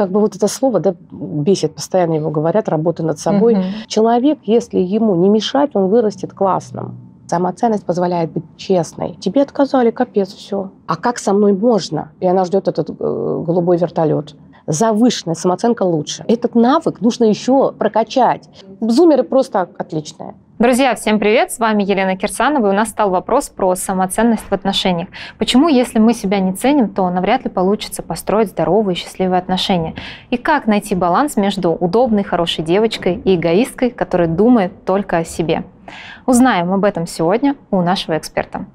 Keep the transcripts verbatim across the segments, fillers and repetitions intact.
Как бы вот это слово, да, бесит, постоянно его говорят, работа над собой. Угу. Человек, если ему не мешать, он вырастет классным. Самооценность позволяет быть честной. Тебе отказали, капец, все. А как со мной можно? И она ждет этот э, голубой вертолет. Завышенная самооценка лучше. Этот навык нужно еще прокачать. Зумеры просто отличные. Друзья, всем привет! С вами Елена Кирсанова, и у нас стал вопрос про самоценность в отношениях. Почему, если мы себя не ценим, то навряд ли получится построить здоровые и счастливые отношения? И как найти баланс между удобной, хорошей девочкой и эгоисткой, которая думает только о себе? Узнаем об этом сегодня у нашего эксперта.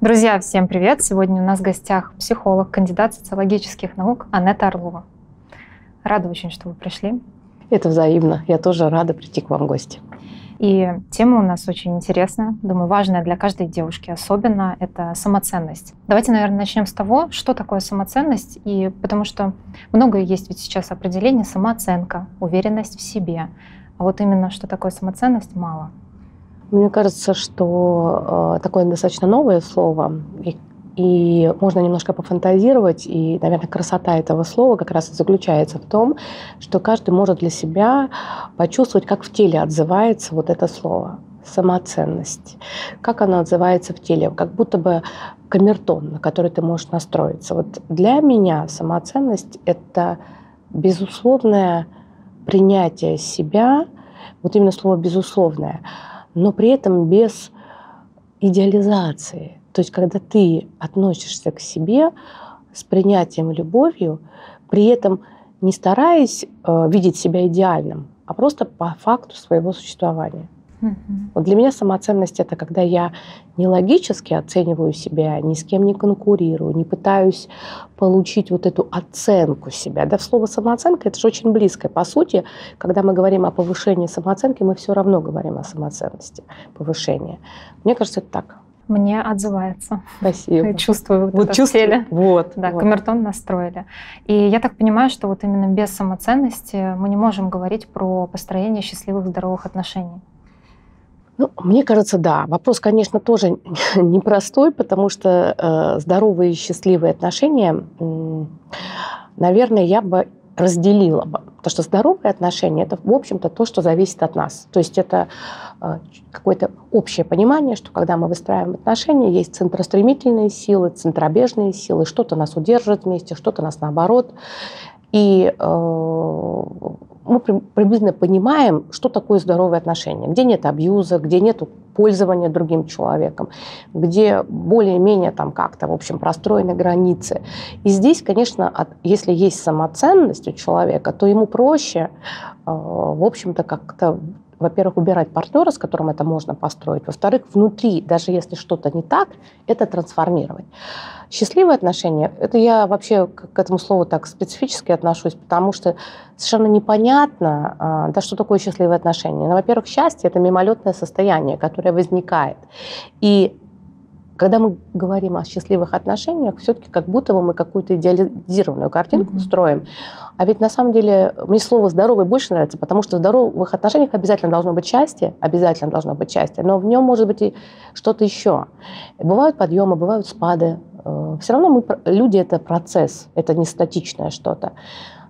Друзья, всем привет! Сегодня у нас в гостях психолог, кандидат социологических наук Анетта Орлова. Рада очень, что вы пришли. Это взаимно. Я тоже рада прийти к вам в гости. И тема у нас очень интересная, думаю, важная для каждой девушки, особенно это самоценность. Давайте, наверное, начнем с того, что такое самоценность, и потому что много есть ведь сейчас определений: самооценка, уверенность в себе. А вот именно что такое самоценность, мало. Мне кажется, что э, такое достаточно новое слово, и, и можно немножко пофантазировать, и, наверное, красота этого слова как раз и заключается в том, что каждый может для себя почувствовать, как в теле отзывается вот это слово самооценность, как она отзывается в теле, как будто бы камертон, на который ты можешь настроиться. Вот для меня самооценность — это безусловное принятие себя, вот именно слово «безусловное», но при этом без идеализации. То есть когда ты относишься к себе с принятием и любовью, при этом не стараясь э, видеть себя идеальным, а просто по факту своего существования. Mm-hmm. Вот для меня самооценность — это когда я не логически оцениваю себя, ни с кем не конкурирую, не пытаюсь получить вот эту оценку себя. Да, слово самооценка — это же очень близкое. По сути, когда мы говорим о повышении самооценки, мы все равно говорим о самооценности, повышении. Мне кажется, это так. Мне отзывается. Спасибо. Я чувствую вот, вот это чувствую. В теле. Вот, да, вот. Камертон настроили. И я так понимаю, что вот именно без самоценности мы не можем говорить про построение счастливых, здоровых отношений. Ну, мне кажется, да. Вопрос, конечно, тоже непростой, потому что э, здоровые и счастливые отношения, э, наверное, я бы разделила бы. Потому что здоровые отношения – это, в общем-то, то, что зависит от нас. То есть это э, какое-то общее понимание, что когда мы выстраиваем отношения, есть центростремительные силы, центробежные силы, что-то нас удерживает вместе, что-то нас наоборот. И э, мы приблизительно понимаем, что такое здоровые отношения, где нет абьюза, где нет пользования другим человеком, где более-менее там как-то, в общем, простроены границы. И здесь, конечно, от, если есть самоценность у человека, то ему проще, э, в общем-то, как-то, во-первых, убирать партнера, с которым это можно построить, во-вторых, внутри, даже если что-то не так, это трансформировать. Счастливые отношения, это я вообще к этому слову так специфически отношусь, потому что совершенно непонятно, да, что такое счастливые отношения. Ну, во-первых, счастье – это мимолетное состояние, которое возникает. И когда мы говорим о счастливых отношениях, все-таки как будто бы мы какую-то идеализированную картинку mm-hmm. строим. А ведь на самом деле мне слово «здоровый» больше нравится, потому что в здоровых отношениях обязательно должно быть счастье, обязательно должно быть счастье, но в нем может быть и что-то еще. Бывают подъемы, бывают спады. Все равно мы, люди, это процесс, это не статичное что-то.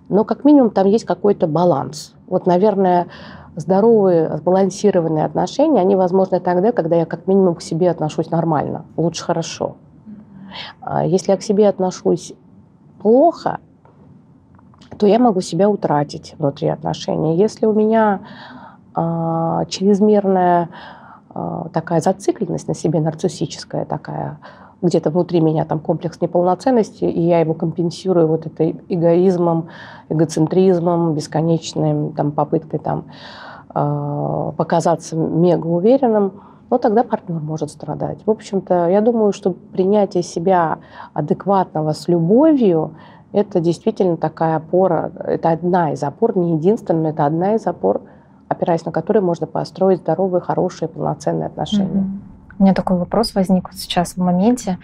Но как минимум там есть какой-то баланс. Вот, наверное, здоровые, сбалансированные отношения, они возможны тогда, когда я как минимум к себе отношусь нормально, лучше хорошо. Если я к себе отношусь плохо, то я могу себя утратить внутри отношений. Если у меня а, чрезмерная а, такая зацикленность на себе, нарциссическая такая, где-то внутри меня там комплекс неполноценности, и я его компенсирую вот этой эгоизмом, эгоцентризмом, бесконечной там, попыткой там, э, показаться мегауверенным, но тогда партнер может страдать. В общем-то, я думаю, что принятие себя адекватного с любовью – это действительно такая опора, это одна из опор, не единственная, это одна из опор, опираясь на которую можно построить здоровые, хорошие, полноценные отношения. Mm-hmm. У меня такой вопрос возник вот сейчас в моменте.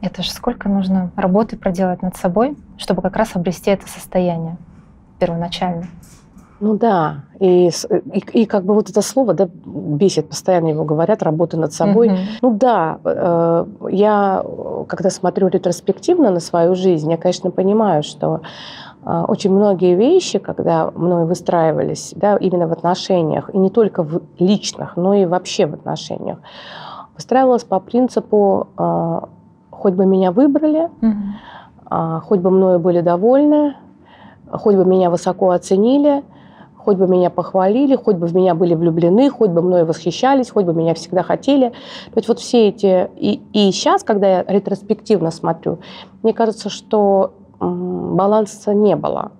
Это же сколько нужно работы проделать над собой, чтобы как раз обрести это состояние первоначально? Ну да, и, и, и как бы вот это слово, да, бесит, постоянно его говорят, работа над собой. Uh-huh. Ну да, э, я, когда смотрю ретроспективно на свою жизнь, я, конечно, понимаю, что э, очень многие вещи, когда мной выстраивались, да, именно в отношениях, и не только в личных, но и вообще в отношениях, выстраивалась по принципу э, «хоть бы меня выбрали», uh-huh. э, «хоть бы мною были довольны», «хоть бы меня высоко оценили», хоть бы меня похвалили, хоть бы в меня были влюблены, хоть бы мной восхищались, хоть бы меня всегда хотели. То есть вот все эти... И, и сейчас, когда я ретроспективно смотрю, мне кажется, что баланса не было.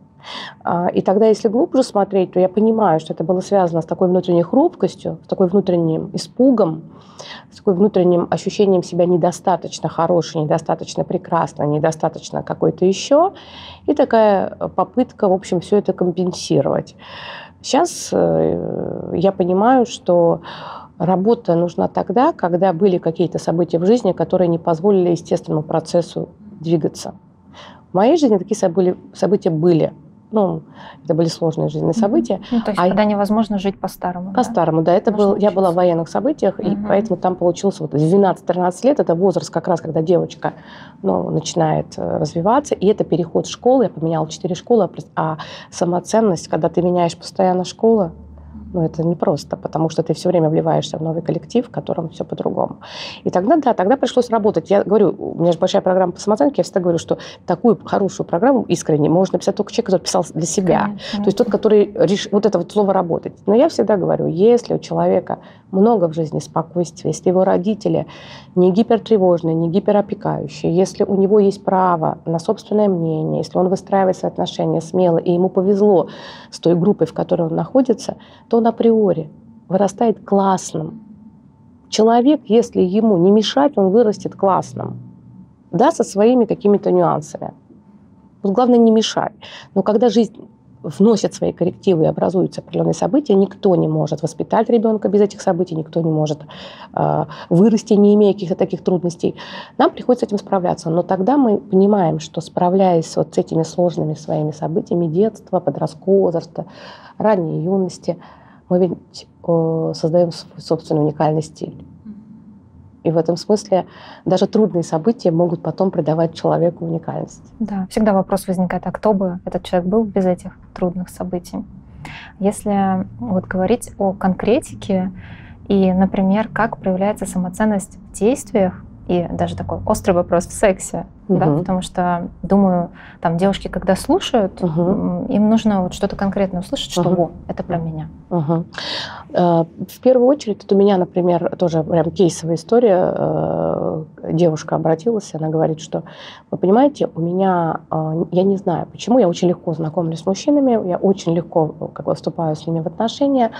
И тогда, если глубже смотреть, то я понимаю, что это было связано с такой внутренней хрупкостью, с такой внутренним испугом, с такой внутренним ощущением себя недостаточно хорошей, недостаточно прекрасной, недостаточно какой-то еще. И такая попытка, в общем, все это компенсировать. Сейчас я понимаю, что работа нужна тогда, когда были какие-то события в жизни, которые не позволили естественному процессу двигаться. В моей жизни такие события были. Ну, это были сложные жизненные события. Ну, то есть, а когда невозможно жить по-старому. По-старому, да. да. Это был, я была в военных событиях, угу. и поэтому там получился вот двенадцать-тринадцать лет. Это возраст как раз, когда девочка, ну, начинает развиваться. И это переход в школу. Я поменяла четыре школы. А самоценность, когда ты меняешь постоянно школу, ну, это непросто, потому что ты все время вливаешься в новый коллектив, в котором все по-другому. И тогда, да, тогда пришлось работать. Я говорю, у меня же большая программа по самооценке, я всегда говорю, что такую хорошую программу искренне можно написать только человек, который писал для себя. Конечно. То есть тот, который решил вот это вот слово «работать». Но я всегда говорю, если у человека много в жизни спокойствия, если его родители не гипертревожные, не гиперопекающие, если у него есть право на собственное мнение, если он выстраивает свои отношения смело, и ему повезло с той группой, в которой он находится, то он априори вырастает классным. Человек, если ему не мешать, он вырастет классным. Да, со своими какими-то нюансами. Вот главное не мешать. Но когда жизнь вносят свои коррективы и образуются определенные события, никто не может воспитать ребенка без этих событий, никто не может э, вырасти, не имея каких-то таких трудностей. Нам приходится с этим справляться. Но тогда мы понимаем, что, справляясь вот с этими сложными своими событиями детства, подросткового возраста, ранней юности, мы ведь э, создаем свой собственный уникальный стиль. И в этом смысле даже трудные события могут потом придавать человеку уникальность. Да, всегда вопрос возникает, а кто бы этот человек был без этих трудных событий? Если вот говорить о конкретике и, например, как проявляется самоценность в действиях, и даже такой острый вопрос в сексе, угу. да, потому что, думаю, там девушки, когда слушают, угу. им нужно вот что-то конкретное услышать, что угу. это про меня. Угу. В первую очередь, тут у меня, например, тоже прям кейсовая история. Девушка обратилась, она говорит, что, вы понимаете, у меня, я не знаю почему, я очень легко знакомлюсь с мужчинами, я очень легко как бы вступаю с ними в отношения,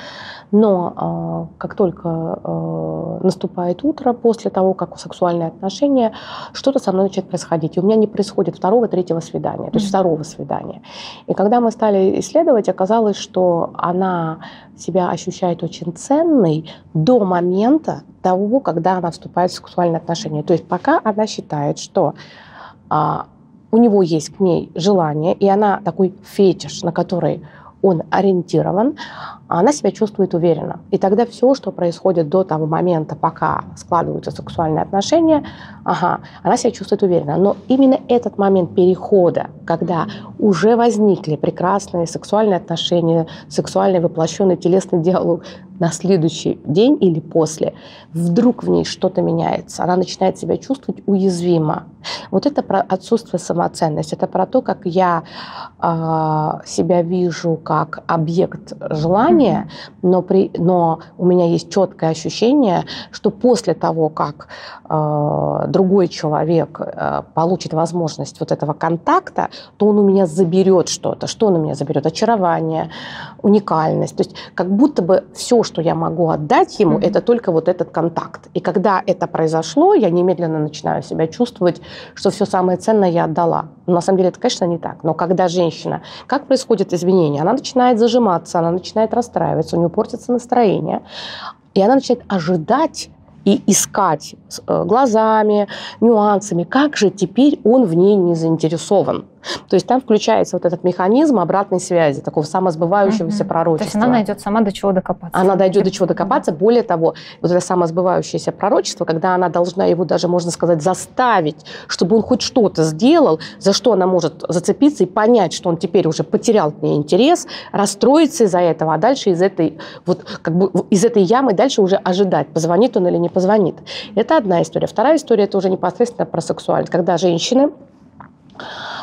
но как только наступает утро, после того, как сексуальные отношения, что-то со мной начинает происходить. И у меня не происходит второго, третьего свидания, то есть второго свидания. И когда мы стали исследовать, оказалось, что она себя ощущает очень ценной до момента того, когда она вступает в сексуальные отношения. То есть пока она считает, что а, у него есть к ней желание, и она такой фетиш, на который он ориентирован, она себя чувствует уверенно. И тогда все, что происходит до того момента, пока складываются сексуальные отношения, ага, она себя чувствует уверенно. Но именно этот момент перехода, когда уже возникли прекрасные сексуальные отношения, сексуальный воплощенный телесный диалог, на следующий день или после, вдруг в ней что-то меняется, она начинает себя чувствовать уязвимо. Вот это про отсутствие самоценности, это про то, как я э, себя вижу как объект желания, но, при, но у меня есть четкое ощущение, что после того, как э, другой человек э, получит возможность вот этого контакта, то он у меня заберет что-то. Что он у меня заберет? Очарование, уникальность. То есть как будто бы все, что я могу отдать ему, mm-hmm. это только вот этот контакт. И когда это произошло, я немедленно начинаю себя чувствовать, что все самое ценное я отдала. Но на самом деле это, конечно, не так. Но когда женщина... Как происходит извинение? Она начинает зажиматься, она начинает расстраиваться, у нее портится настроение. И она начинает ожидать и искать глазами, нюансами, как же теперь он в ней не заинтересован. То есть там включается вот этот механизм обратной связи, такого самосбывающегося mm-hmm. пророчества. То есть она найдет сама до чего докопаться. Она дойдет до чего докопаться. Более того, вот это самосбывающееся пророчество, когда она должна его даже, можно сказать, заставить, чтобы он хоть что-то сделал, за что она может зацепиться и понять, что он теперь уже потерял к ней интерес, расстроиться из-за этого, а дальше из этой, вот, как бы, из этой ямы дальше уже ожидать, позвонит он или не позвонит. Это одна история. Вторая история – это уже непосредственно про сексуальность. Когда женщины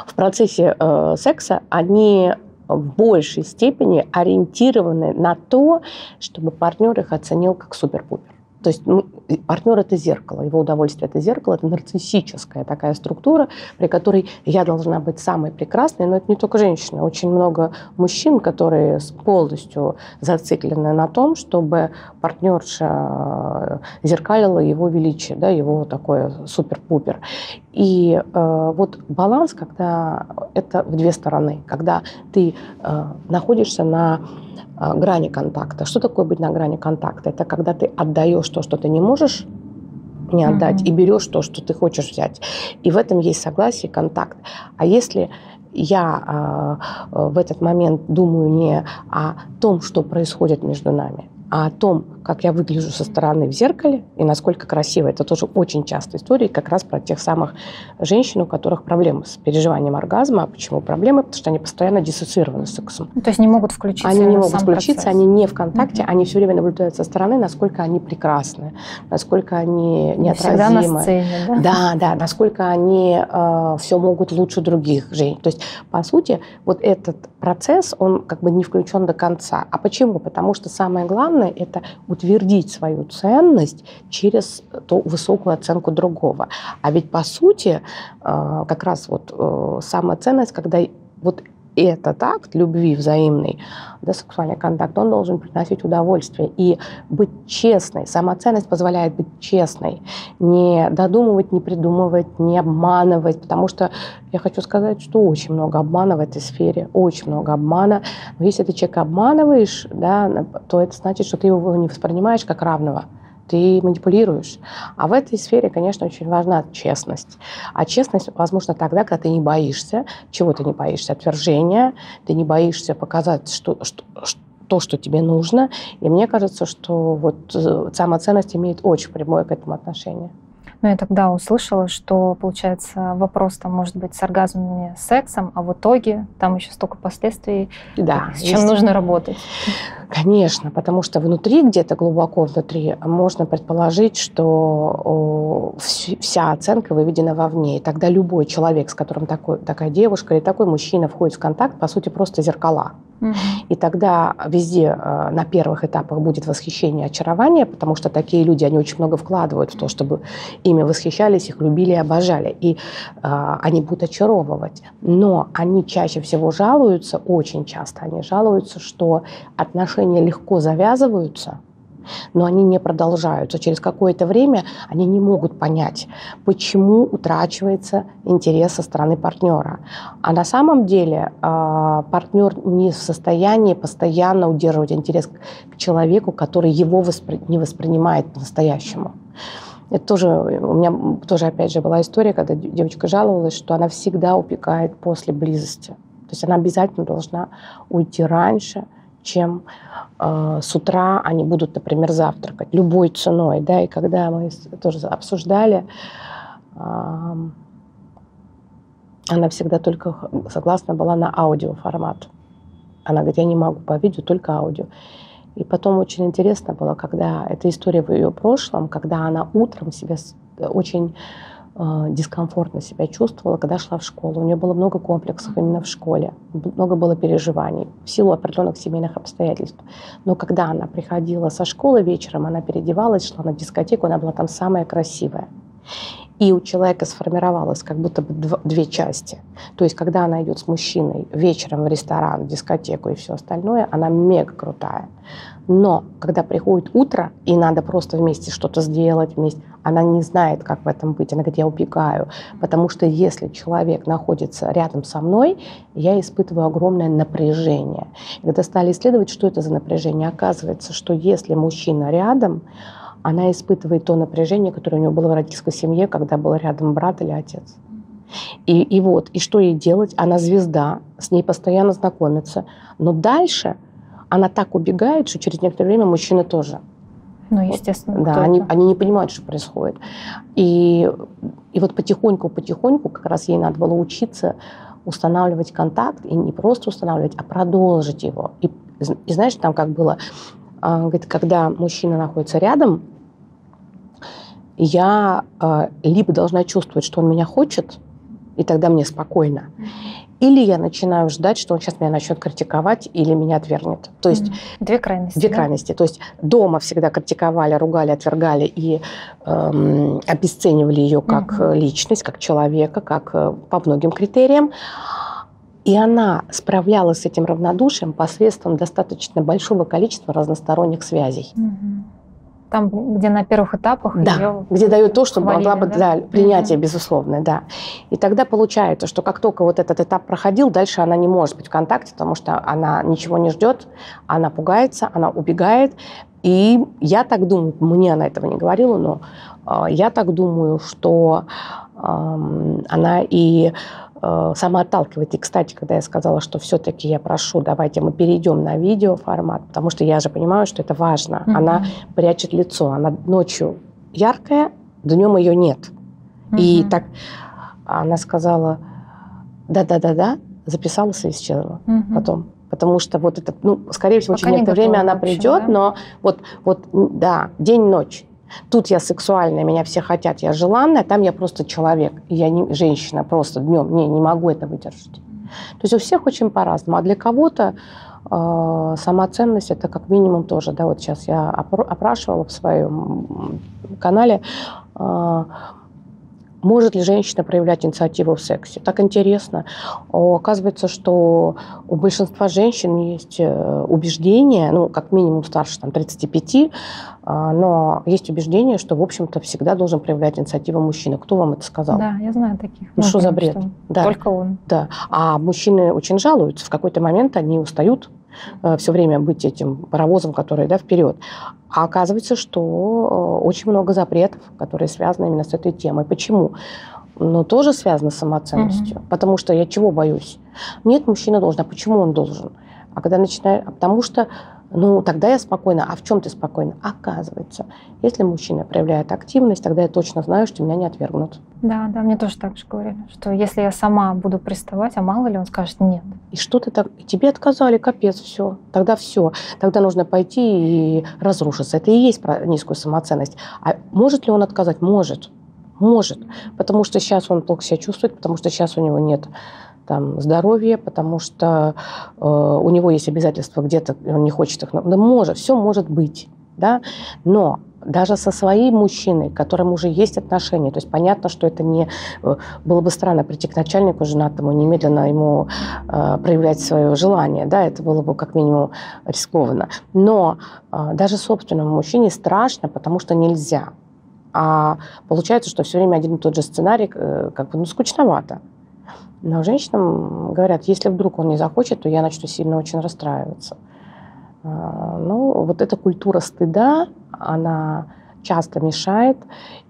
в процессе э, секса, они в большей степени ориентированы на то, чтобы партнер их оценил как супер-пупер. То есть ну, партнер – это зеркало, его удовольствие – это зеркало, это нарциссическая такая структура, при которой я должна быть самой прекрасной, но это не только женщина. Очень много мужчин, которые полностью зациклены на том, чтобы партнерша зеркалила его величие, да, его такое супер-пупер. И э, вот баланс, когда это в две стороны, когда ты э, находишься на грани контакта. Что такое быть на грани контакта? Это когда ты отдаешь то, что ты не можешь не отдать, mm-hmm. и берешь то, что ты хочешь взять. И в этом есть согласие и контакт. А если я э, в этот момент думаю не о том, что происходит между нами, а о том, как я выгляжу со стороны в зеркале и насколько красиво. Это тоже очень частая история, как раз про тех самых женщин, у которых проблемы с переживанием оргазма. А почему проблемы? Потому что они постоянно диссоциированы с сексом. То есть не могут включиться. Они не могут включиться, процесс. Они не в контакте, угу. они все время наблюдают со стороны, насколько они прекрасны, насколько они неотразимы. Всегда на сцене, да? Да, да, насколько они э, все могут лучше других женщин. То есть, по сути, вот этот процесс, он как бы не включен до конца. А почему? Потому что самое главное, это утвердить свою ценность через ту высокую оценку другого. А ведь, по сути, как раз вот самоценность, когда вот этот акт любви взаимный, да, сексуальный контакт, он должен приносить удовольствие и быть честной. Самоценность позволяет быть честной, не додумывать, не придумывать, не обманывать, потому что я хочу сказать, что очень много обмана в этой сфере, очень много обмана. Но если ты человека обманываешь, да, то это значит, что ты его не воспринимаешь как равного. Ты манипулируешь. А в этой сфере, конечно, очень важна честность. А честность, возможно, тогда, когда ты не боишься. Чего ты не боишься? Отвержения. Ты не боишься показать что, что, что, то, что тебе нужно. И мне кажется, что вот самоценность имеет очень прямое к этому отношение. Ну, я тогда услышала, что, получается, вопрос там может быть с оргазмами, с сексом, а в итоге там еще столько последствий, да, с чем есть. Нужно работать. Конечно, потому что внутри, где-то глубоко внутри, можно предположить, что вся оценка выведена вовне. И тогда любой человек, с которым такой, такая девушка или такой мужчина входит в контакт, по сути, просто зеркала. Угу. И тогда везде на первых этапах будет восхищение, очарование, потому что такие люди, они очень много вкладывают в то, чтобы ими восхищались, их любили и обожали. И э, они будут очаровывать. Но они чаще всего жалуются, очень часто они жалуются, что отношения легко завязываются, но они не продолжаются. Через какое-то время они не могут понять, почему утрачивается интерес со стороны партнера. А на самом деле э, партнер не в состоянии постоянно удерживать интерес к человеку, который его воспри- не воспринимает по-настоящему. Это тоже, у меня тоже, опять же, была история, когда девочка жаловалась, что она всегда упекает после близости. То есть она обязательно должна уйти раньше, чем э, с утра они будут, например, завтракать. Любой ценой, да, и когда мы тоже обсуждали, э, она всегда только согласна была на аудиоформат. Она говорит, я не могу по видео, только аудио. И потом очень интересно было, когда эта история в ее прошлом, когда она утром себя очень э, дискомфортно себя чувствовала, когда шла в школу. У нее было много комплексов именно в школе, много было переживаний в силу определенных семейных обстоятельств. Но когда она приходила со школы вечером, она переодевалась, шла на дискотеку, она была там самая красивая. И у человека сформировалось как будто бы две части. То есть, когда она идет с мужчиной вечером в ресторан, в дискотеку и все остальное, она мега крутая. Но когда приходит утро, и надо просто вместе что-то сделать, вместе, она не знает, как в этом быть. Она говорит, я убегаю. Потому что если человек находится рядом со мной, я испытываю огромное напряжение. И когда стали исследовать, что это за напряжение, оказывается, что если мужчина рядом, она испытывает то напряжение, которое у нее было в родительской семье, когда был рядом брат или отец. И, и вот, и что ей делать? Она звезда, с ней постоянно знакомятся. Но дальше она так убегает, что через некоторое время мужчины тоже. Ну, естественно. Вот, да, они, они не понимают, что происходит. И, и вот потихоньку-потихоньку как раз ей надо было учиться устанавливать контакт, и не просто устанавливать, а продолжить его. И, и знаешь, там как было, когда мужчина находится рядом, я либо должна чувствовать, что он меня хочет, и тогда мне спокойно. Или я начинаю ждать, что он сейчас меня начнет критиковать или меня отвергнет. То есть, две крайности. Две да? крайности. То есть дома всегда критиковали, ругали, отвергали и эм, обесценивали ее как угу. личность, как человека, как по многим критериям. И она справлялась с этим равнодушием посредством достаточно большого количества разносторонних связей. Угу. Там, где на первых этапах да, ее где дает то, что хвалили, могла бы да? для принятия, mm-hmm. безусловно, да. И тогда получается, что как только вот этот этап проходил, дальше она не может быть в контакте, потому что она ничего не ждет, она пугается, она убегает. И я так думаю, мне она этого не говорила, но э, я так думаю, что э, она и э, сама отталкивает. И, кстати, когда я сказала, что все-таки я прошу, давайте мы перейдем на видеоформат, потому что я же понимаю, что это важно. Mm-hmm. Она прячет лицо, она ночью яркая, днем ее нет. Mm-hmm. И так она сказала, да-да-да-да, записалась и исчезла mm-hmm. потом. Потому что вот это, ну, скорее всего, через некоторое время она придет, да? но вот, вот, да, день-ночь. Тут я сексуальная, меня все хотят, я желанная, там я просто человек, я не женщина, просто днем, не, не могу это выдержать. То есть у всех очень по-разному, а для кого-то э, самоценность это как минимум тоже, да, вот сейчас я опрашивала в своем канале, э, может ли женщина проявлять инициативу в сексе? Так интересно. Оказывается, что у большинства женщин есть убеждение, ну, как минимум старше там, тридцати пяти, но есть убеждение, что, в общем-то, всегда должен проявлять инициативу мужчина. Кто вам это сказал? Да, я знаю таких. Ну, что за бред? Что да. Только он. Да. А мужчины очень жалуются. В какой-то момент они устают все время быть этим паровозом, который да, вперед. А оказывается, что очень много запретов, которые связаны именно с этой темой. Почему? Но тоже связано с самооценностью. Mm-hmm. Потому что я чего боюсь? Нет, мужчина должен. А почему он должен? А когда начинаю... Потому что, ну, тогда я спокойна. А в чем ты спокойна? Оказывается, если мужчина проявляет активность, тогда я точно знаю, что меня не отвергнут. Да, да, мне тоже так же говорили, что если я сама буду приставать, а мало ли он скажет нет. И что ты так... Тебе отказали, капец, все. Тогда все. Тогда нужно пойти и разрушиться. Это и есть про низкую самооценность. А может ли он отказать? Может. Может, потому что сейчас он плохо себя чувствует, потому что сейчас у него нет там, здоровья, потому что э, у него есть обязательства где-то, он не хочет их... Да может, все может быть, да? Но даже со своим мужчиной, к которому уже есть отношения, то есть понятно, что это не... Было бы странно прийти к начальнику женатому и немедленно ему э, проявлять свое желание, да? Это было бы как минимум рискованно. Но э, даже собственному мужчине страшно, потому что нельзя. А получается, что все время один и тот же сценарий, как бы, ну, скучновато. Но женщинам говорят, если вдруг он не захочет, то я начну сильно очень расстраиваться. Ну, вот эта культура стыда, она часто мешает.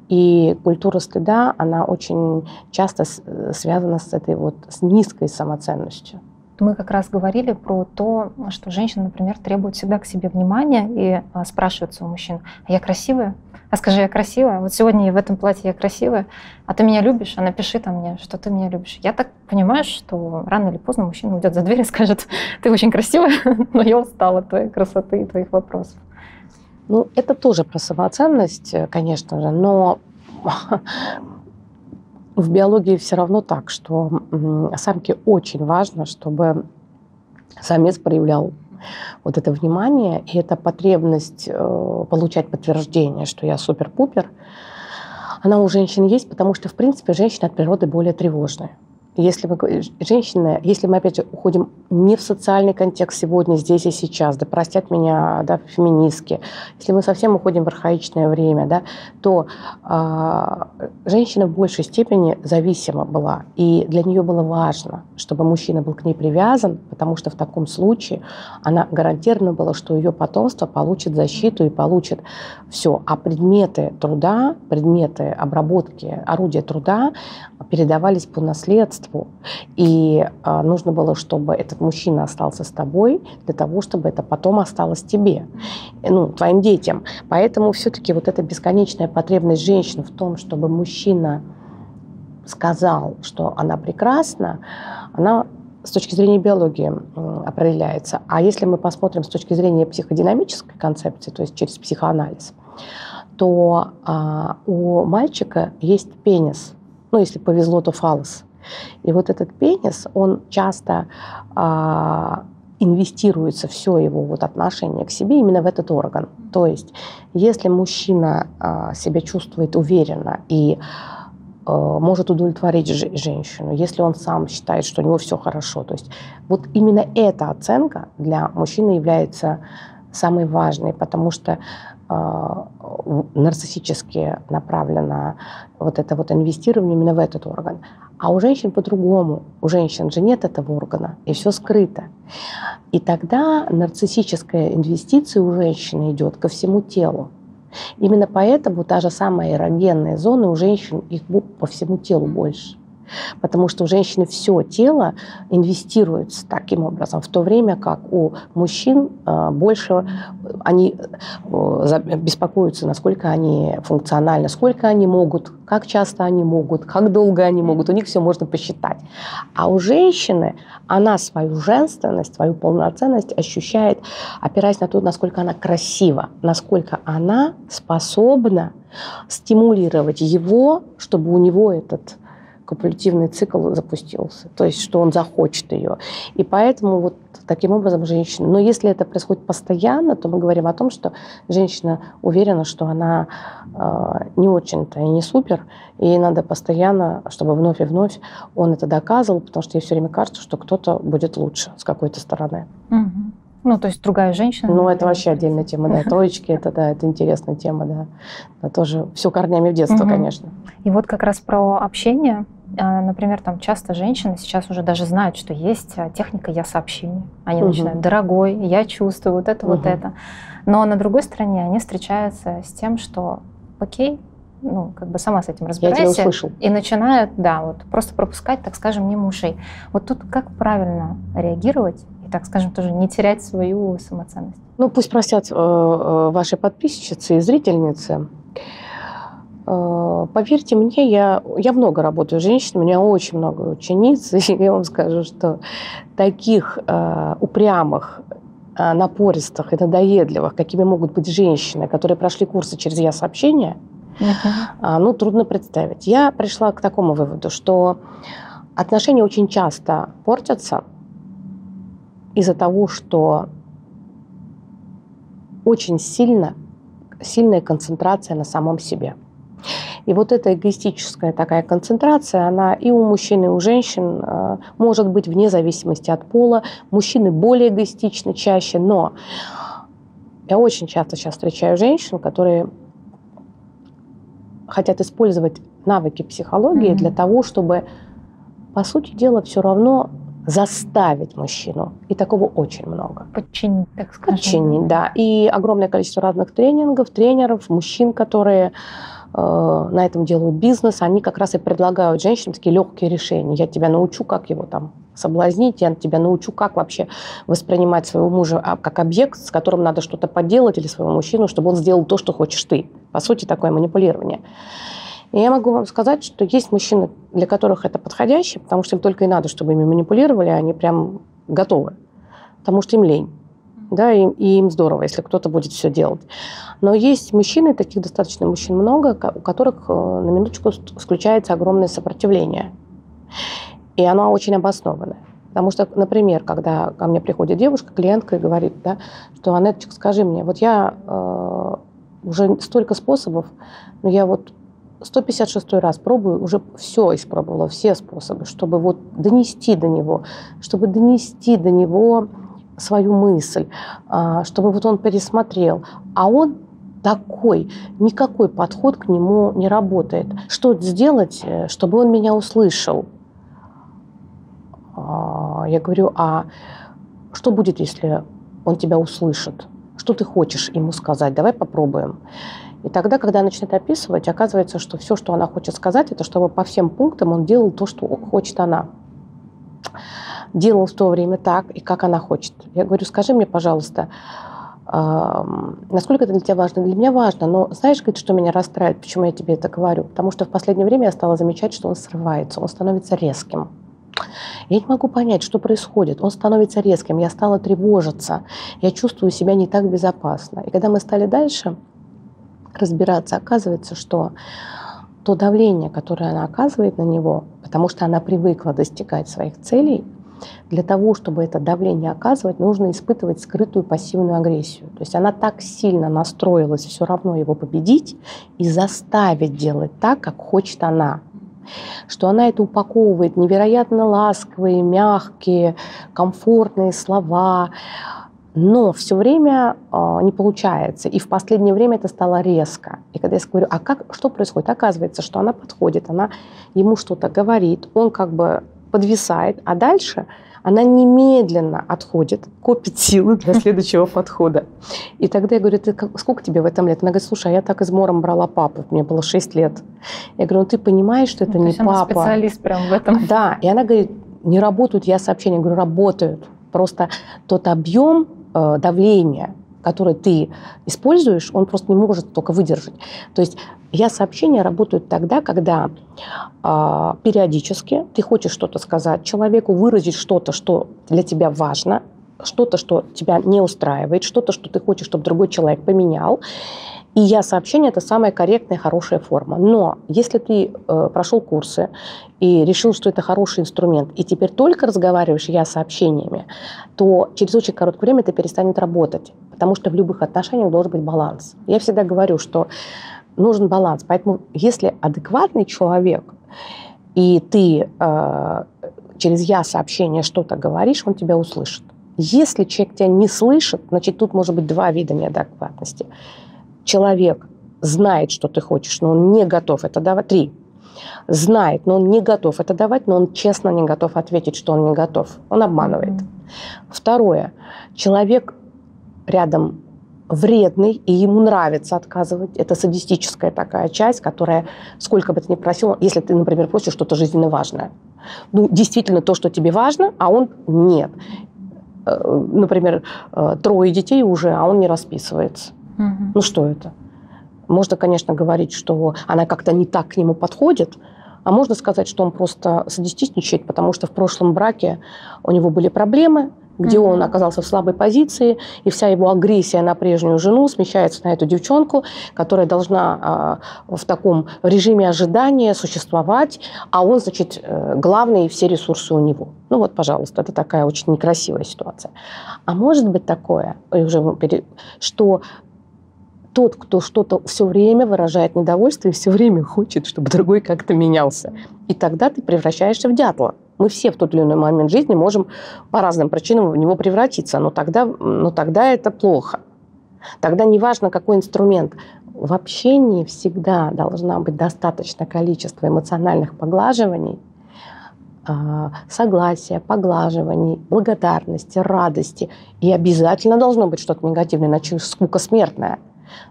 И культура стыда, она очень часто связана с этой вот, с низкой самоценностью. Мы как раз говорили про то, что женщина, например, требует всегда к себе внимания и спрашивается у мужчин, а я красивая? А скажи, я красивая? Вот сегодня в этом платье я красивая, а ты меня любишь? А напиши там мне, что ты меня любишь. Я так понимаю, что рано или поздно мужчина уйдет за дверь и скажет, ты очень красивая, но я устала от твоей красоты и твоих вопросов. Ну, это тоже про самооценность, конечно же, но... В биологии все равно так, что самке очень важно, чтобы самец проявлял вот это внимание, и эта потребность получать подтверждение, что я супер-пупер, она у женщин есть, потому что, в принципе, женщины от природы более тревожные. Если мы, женщины, если мы, опять же, уходим не в социальный контекст сегодня, здесь и сейчас, да простят меня, да, феминистки, если мы совсем уходим в архаичное время, да, то э, женщина в большей степени зависима была, и для нее было важно, чтобы мужчина был к ней привязан, потому что в таком случае она гарантированно была, что ее потомство получит защиту и получит все. А предметы труда, предметы обработки, орудия труда передавались по наследству, и э, нужно было, чтобы этот мужчина остался с тобой, для того, чтобы это потом осталось тебе, ну, твоим детям. Поэтому все-таки вот эта бесконечная потребность женщин в том, чтобы мужчина сказал, что она прекрасна, она с точки зрения биологии определяется. А если мы посмотрим с точки зрения психодинамической концепции, то есть через психоанализ, то э, у мальчика есть пенис, ну, если повезло, то фаллос. И вот этот пенис, он часто а, инвестируется, все его вот отношение к себе именно в этот орган. То есть, если мужчина а, себя чувствует уверенно и а, может удовлетворить же, женщину, если он сам считает, что у него все хорошо, то есть вот именно эта оценка для мужчины является самой важной, потому что нарциссически направлено вот это вот инвестирование именно в этот орган. А у женщин по-другому. У женщин же нет этого органа, и все скрыто. И тогда нарциссическая инвестиция у женщины идет ко всему телу. Именно поэтому та же самая эрогенная зона у женщин, их по всему телу больше. Потому что у женщины все тело инвестируется таким образом, в то время как у мужчин больше они беспокоятся, насколько они функциональны, сколько они могут, как часто они могут, как долго они могут, у них все можно посчитать. А у женщины она свою женственность, свою полноценность ощущает, опираясь на то, насколько она красива, насколько она способна стимулировать его, чтобы у него этот копулятивный цикл запустился, то есть что он захочет ее. И поэтому вот таким образом женщина... Но если это происходит постоянно, то мы говорим о том, что женщина уверена, что она э, не очень-то и не супер, и ей надо постоянно, чтобы вновь и вновь он это доказывал, потому что ей все время кажется, что кто-то будет лучше с какой-то стороны. Угу. Ну, то есть другая женщина. Ну, это вообще отдельная тема, да. Троечки, это, да, это интересная тема, да. Это тоже все корнями в детство, угу. Конечно. И вот как раз про общение. Например, там часто женщины сейчас уже даже знают, что есть техника «я сообщение». Они угу. начинают: «Дорогой, я чувствую вот это, угу. вот это». Но на другой стороне они встречаются с тем, что «окей, ну, как бы сама с этим разбирайся». И начинают, да, вот просто пропускать, так скажем, мимо ушей. Вот тут как правильно реагировать? И, так скажем, тоже не терять свою самоценность. Ну, пусть простят э, ваши подписчицы и зрительницы. Э, поверьте мне, я, я много работаю с женщинами, у меня очень много учениц, и я вам скажу, что таких э, упрямых, э, напористых и надоедливых, какими могут быть женщины, которые прошли курсы через «я сообщение», uh-huh. э, ну, трудно представить. Я пришла к такому выводу, что отношения очень часто портятся из-за того, что очень сильно, сильная концентрация на самом себе. И вот эта эгоистическая такая концентрация, она и у мужчин, и у женщин э, может быть вне зависимости от пола. Мужчины более эгоистичны чаще, но я очень часто сейчас встречаю женщин, которые хотят использовать навыки психологии mm-hmm. для того, чтобы, по сути дела, все равно заставить мужчину. И такого очень много. Подчинить, так сказать. Подчинить, да. И огромное количество разных тренингов, тренеров, мужчин, которые э, на этом делают бизнес, они как раз и предлагают женщинам такие легкие решения. Я тебя научу, как его там соблазнить, я тебя научу, как вообще воспринимать своего мужа как объект, с которым надо что-то поделать, или своего мужчину, чтобы он сделал то, что хочешь ты. По сути, такое манипулирование. И я могу вам сказать, что есть мужчины, для которых это подходящее, потому что им только и надо, чтобы ими манипулировали, они прям готовы, потому что им лень, да, и, и им здорово, если кто-то будет все делать. Но есть мужчины, таких достаточно мужчин много, у которых на минуточку включается огромное сопротивление, и оно очень обоснованное. Потому что, например, когда ко мне приходит девушка, клиентка, и говорит, да, что: «Анетточка, скажи мне, вот я э, уже столько способов, но я вот сто пятьдесят шестой раз пробую, уже все испробовала, все способы, чтобы вот донести до него, чтобы донести до него свою мысль, чтобы вот он пересмотрел, а он такой, никакой подход к нему не работает. Что сделать, чтобы он меня услышал? Я говорю, а что будет, если он тебя услышит? Что ты хочешь ему сказать? Давай попробуем. И тогда, когда начнет описывать, оказывается, что все, что она хочет сказать, это чтобы по всем пунктам он делал то, что хочет она. Делал в то время так, и как она хочет. Я говорю, скажи мне, пожалуйста, насколько это для тебя важно? Для меня важно, но знаешь, говорит, что меня расстраивает, почему я тебе это говорю? Потому что в последнее время я стала замечать, что он срывается, он становится резким. Я не могу понять, что происходит. Он становится резким, я стала тревожиться, я чувствую себя не так безопасно. И когда мы стали дальше разбираться, оказывается, что то давление, которое она оказывает на него, потому что она привыкла достигать своих целей, для того, чтобы это давление оказывать, нужно испытывать скрытую пассивную агрессию. То есть она так сильно настроилась все равно его победить и заставить делать так, как хочет она, что она это упаковывает невероятно ласковые, мягкие, комфортные слова, но все время э, не получается. И в последнее время это стало резко. И когда я говорю, а как, что происходит? Оказывается, что она подходит, она ему что-то говорит, он как бы подвисает, а дальше она немедленно отходит, копит силы для следующего подхода. И тогда я говорю, ты как, сколько тебе в этом лет? Она говорит, слушай, а я так измором брала папу, мне было шесть лет. Я говорю, ну ты понимаешь, что это ну, не то есть папа. Она специалист прям в этом. Да, и она говорит, не работают я сообщения. Я говорю, работают. Просто тот объем э, давления, который ты используешь, он просто не может только выдержать. То есть я-сообщения работают тогда, когда э, периодически ты хочешь что-то сказать человеку, выразить что-то, что для тебя важно, что-то, что тебя не устраивает, что-то, что ты хочешь, чтобы другой человек поменял. И я-сообщение – это самая корректная, хорошая форма. Но если ты э, прошел курсы и решил, что это хороший инструмент, и теперь только разговариваешь я-сообщениями, то через очень короткое время это перестанет работать, потому что в любых отношениях должен быть баланс. Я всегда говорю, что нужен баланс. Поэтому если адекватный человек, и ты э, через я-сообщение что-то говоришь, он тебя услышит. Если человек тебя не слышит, значит, тут может быть два вида неадекватности. Человек знает, что ты хочешь, но он не готов это давать. Три. Знает, но он не готов это давать, но он честно не готов ответить, что он не готов. Он обманывает. Mm-hmm. Второе. Человек рядом вредный, и ему нравится отказывать. Это садистическая такая часть, которая, сколько бы ты ни просил, если ты, например, просишь что-то жизненно важное. Ну, действительно, то, что тебе важно, а он нет. Например, трое детей уже, а он не расписывается. Угу. Ну, что это? Можно, конечно, говорить, что она как-то не так к нему подходит, а можно сказать, что он просто садистичничает, потому что в прошлом браке у него были проблемы, где он оказался в слабой позиции, и вся его агрессия на прежнюю жену смещается на эту девчонку, которая должна э, в таком режиме ожидания существовать, а он, значит, главный, и все ресурсы у него. Ну вот, пожалуйста, это такая очень некрасивая ситуация. А может быть такое, что тот, кто что-то все время выражает недовольство и все время хочет, чтобы другой как-то менялся, и тогда ты превращаешься в дятла. Мы все в тот или иной момент жизни можем по разным причинам в него превратиться, но тогда, но тогда это плохо. Тогда неважно, какой инструмент. В общении всегда должна быть достаточно количество эмоциональных поглаживаний, согласия, поглаживаний, благодарности, радости. И обязательно должно быть что-то негативное, иначе скука смертная.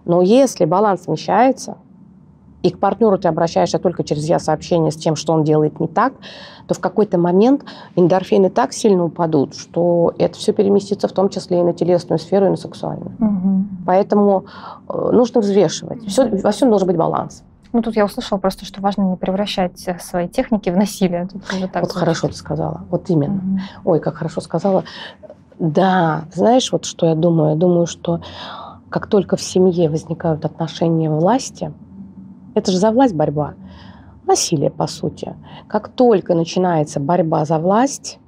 Но если баланс смещается, и к партнеру ты обращаешься только через я-сообщение с тем, что он делает не так, то в какой-то момент эндорфины так сильно упадут, что это все переместится в том числе и на телесную сферу, и на сексуальную. Угу. Поэтому нужно взвешивать. Все, во всем должен быть баланс. Ну, тут я услышала просто, что важно не превращать свои техники в насилие. Тут уже так вот звучит. Хорошо ты сказала. Вот именно. Угу. Ой, как хорошо сказала. Да, знаешь, вот что я думаю? Я думаю, что как только в семье возникают отношения власти, это же за власть борьба. Насилие, по сути. Как только начинается борьба за власть,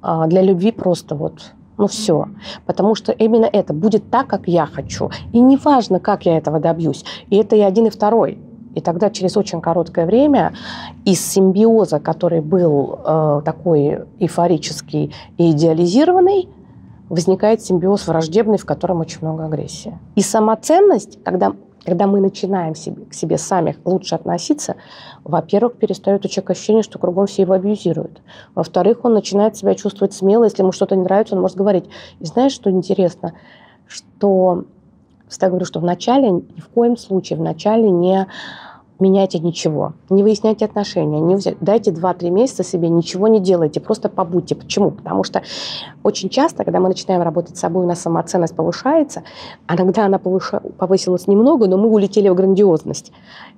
для любви просто вот, ну все. Потому что именно это будет так, как я хочу. И неважно, как я этого добьюсь. И это и один, и второй. И тогда через очень короткое время из симбиоза, который был э, такой эйфорический и идеализированный, возникает симбиоз враждебный, в котором очень много агрессии. И самоценность, когда, когда мы начинаем себе, к себе сами лучше относиться, во-первых, перестает у человека ощущение, что кругом все его абьюзируют. Во-вторых, он начинает себя чувствовать смело. Если ему что-то не нравится, он может говорить. И знаешь, что интересно? Что... Всегда говорю, что в начале, ни в коем случае, в начале не меняйте ничего, не выясняйте отношения, не взя... дайте два-три месяца себе, ничего не делайте, просто побудьте. Почему? Потому что очень часто, когда мы начинаем работать с собой, у нас самооценность повышается, а иногда она повыш... повысилась немного, но мы улетели в грандиозность.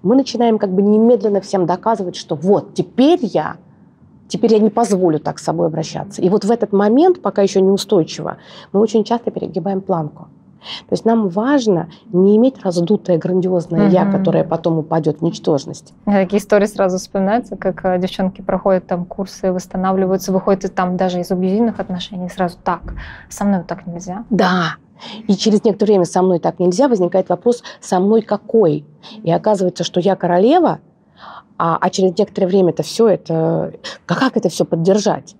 Мы начинаем как бы немедленно всем доказывать, что вот теперь я... Теперь я не позволю так с собой обращаться. И вот в этот момент, пока еще неустойчиво, мы очень часто перегибаем планку. То есть нам важно не иметь раздутое грандиозное угу. «я», которое потом упадет в ничтожность. Такие истории сразу вспоминаются, как девчонки проходят там курсы, восстанавливаются, выходят и там даже из абьюзивных отношений сразу так. Со мной так нельзя. Да. И через некоторое время со мной так нельзя, возникает вопрос, со мной какой? И оказывается, что я королева, а, а через некоторое время это все, это... Как это все поддержать?